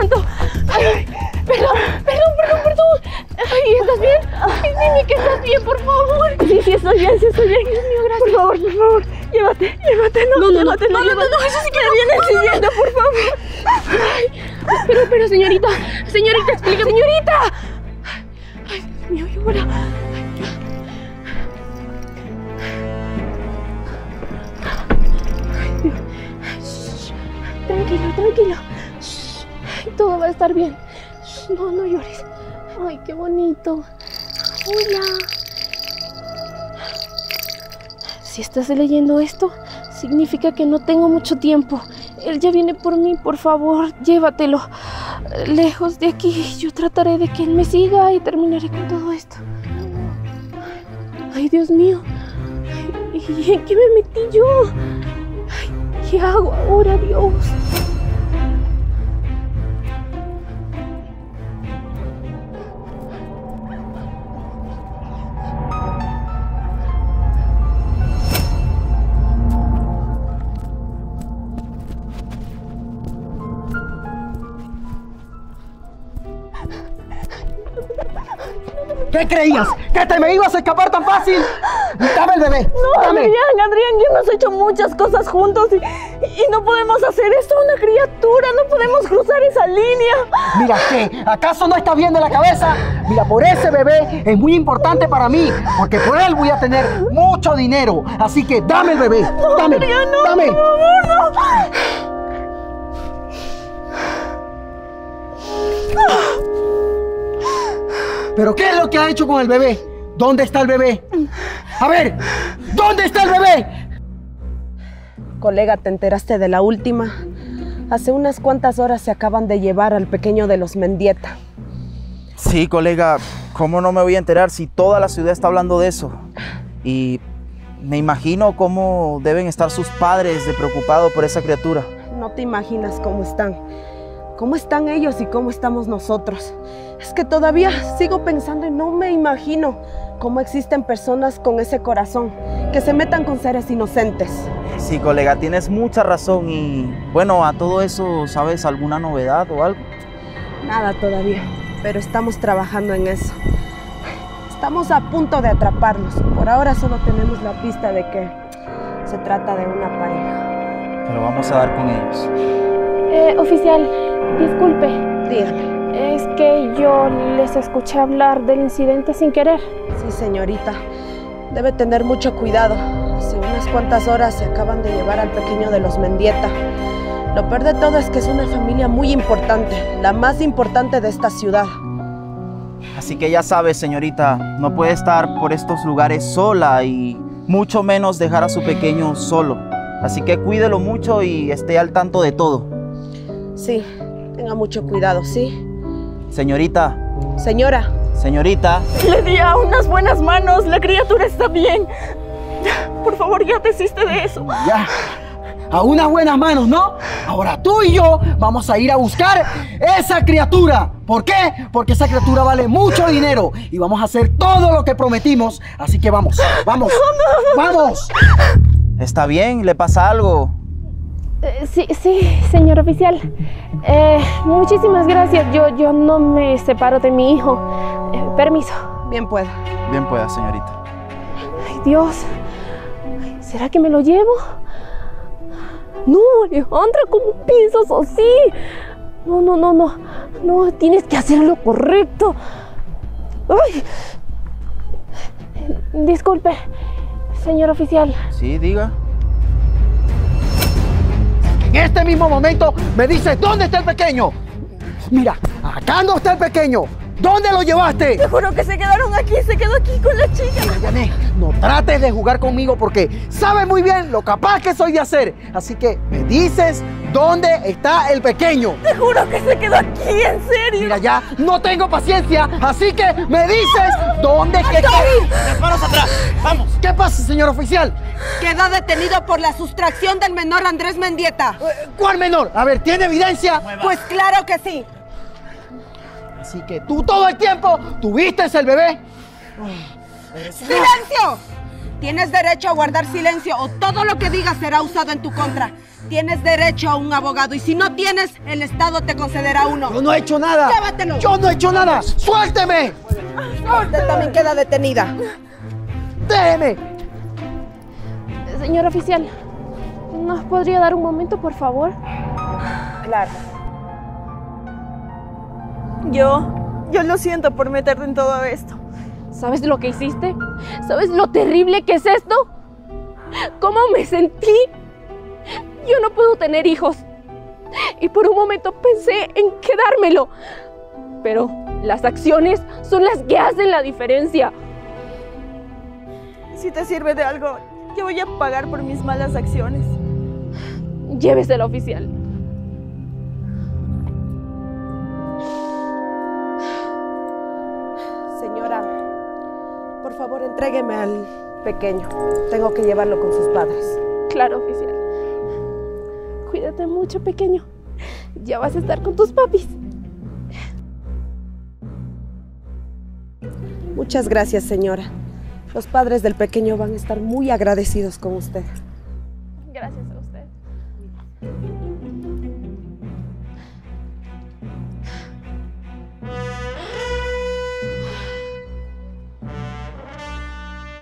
santo. Ay, perdón. Ay, ¿estás bien? Ay, dime que estás bien, por favor. Sí, estoy bien. Dios mío, gracias. Por favor, llévate. No, eso sí que me viene exigiendo, por favor. Ay, pero, señorita, explícame. ¡Señorita! Ay, Dios mío, llora. Tranquilo. Shh. Todo va a estar bien. Shh. No llores. Ay, qué bonito. Hola. Si estás leyendo esto, significa que no tengo mucho tiempo. Él ya viene por mí, por favor, llévatelo. Lejos de aquí. Yo trataré de que él me siga y terminaré con todo esto. Ay, Dios mío. ¿Y en qué me metí yo? ¿Qué hago ahora, Dios? ¿Qué creías? ¿Que te me ibas a escapar tan fácil? ¡Dame el bebé! No, dame. Adrián, ya hemos hecho muchas cosas juntos y no podemos hacer esto a una criatura. No podemos cruzar esa línea. Mira, ¿qué? ¿Acaso no estás bien de la cabeza? Mira, por ese bebé es muy importante para mí, porque por él voy a tener mucho dinero. Así que dame el bebé. No, dame, Adrián, no, dame. Por favor, no. ¿Pero qué es lo que ha hecho con el bebé? ¿Dónde está el bebé? A ver, ¿dónde está el bebé? Colega, ¿te enteraste de la última? Hace unas cuantas horas se acaban de llevar al pequeño de los Mendieta. Sí, colega, ¿cómo no me voy a enterar si toda la ciudad está hablando de eso? Y me imagino cómo deben estar sus padres de preocupados por esa criatura. No te imaginas cómo están. ¿Cómo están ellos y cómo estamos nosotros? Es que todavía sigo pensando y no me imagino cómo existen personas con ese corazón que se metan con seres inocentes. Sí, colega, tienes mucha razón y, bueno, a todo eso, ¿sabes alguna novedad o algo? Nada todavía, pero estamos trabajando en eso. Estamos a punto de atraparlos. Por ahora solo tenemos la pista de que se trata de una pareja. Pero vamos a dar con ellos. Oficial, disculpe. Dígame. Es que yo les escuché hablar del incidente sin querer. Sí, señorita. Debe tener mucho cuidado. Hace unas cuantas horas se acaban de llevar al pequeño de los Mendieta. Lo peor de todo es que es una familia muy importante, la más importante de esta ciudad. Así que ya sabes, señorita, no puede estar por estos lugares sola y mucho menos dejar a su pequeño solo. Así que cuídelo mucho y esté al tanto de todo. Sí, tenga mucho cuidado, ¿sí? Señorita. Señora. Señorita. Le di a unas buenas manos, la criatura está bien. Por favor, ya desiste de eso. Ya. A unas buenas manos, ¿no? Ahora tú y yo vamos a ir a buscar esa criatura. ¿Por qué? Porque esa criatura vale mucho dinero y vamos a hacer todo lo que prometimos. Así que vamos. ¡Vamos! Está bien, le pasa algo. Sí, señor oficial. Muchísimas gracias. Yo no me separo de mi hijo. Permiso. Bien pueda, señorita. Ay, Dios. ¿Será que me lo llevo? No, Alejandra, ¿cómo piensas así? No. No, tienes que hacer lo correcto. Ay. Disculpe, señor oficial. Sí, diga. En este mismo momento me dices, ¿dónde está el pequeño? Mira, acá no está el pequeño. ¿Dónde lo llevaste? Te juro que se quedó aquí con la chica. Mira, Yané, no trates de jugar conmigo porque sabes muy bien lo capaz que soy de hacer. Así que me dices, ¿dónde está el pequeño? Te juro que se quedó aquí, en serio. Mira, ya no tengo paciencia, así que me dices, ¿dónde quedó? Las manos atrás, vamos. ¿Qué pasa, señor oficial? Queda detenido por la sustracción del menor Andrés Mendieta. ¿Cuál menor? A ver, ¿tiene evidencia? Pues claro que sí. Así que tú todo el tiempo tuviste el bebé. ¡Silencio! Tienes derecho a guardar silencio o todo lo que digas será usado en tu contra. Tienes derecho a un abogado y si no tienes, el Estado te concederá uno. ¡Yo no he hecho nada! ¡Llévatelo! ¡Yo no he hecho nada! ¡Suélteme! Usted también queda detenida. ¡Déjeme! Señor oficial, ¿nos podría dar un momento, por favor? Claro. Yo lo siento por meterte en todo esto. ¿Sabes lo que hiciste? ¿Sabes lo terrible que es esto? ¿Cómo me sentí? Yo no puedo tener hijos. Y por un momento pensé en quedármelo. Pero las acciones son las que hacen la diferencia. Si te sirve de algo, yo voy a pagar por mis malas acciones. Llévesela, oficial. Por favor, entrégueme al pequeño. Tengo que llevarlo con sus padres. Claro, oficial. Cuídate mucho, pequeño. Ya vas a estar con tus papis. Muchas gracias, señora. Los padres del pequeño van a estar muy agradecidos con usted. Gracias.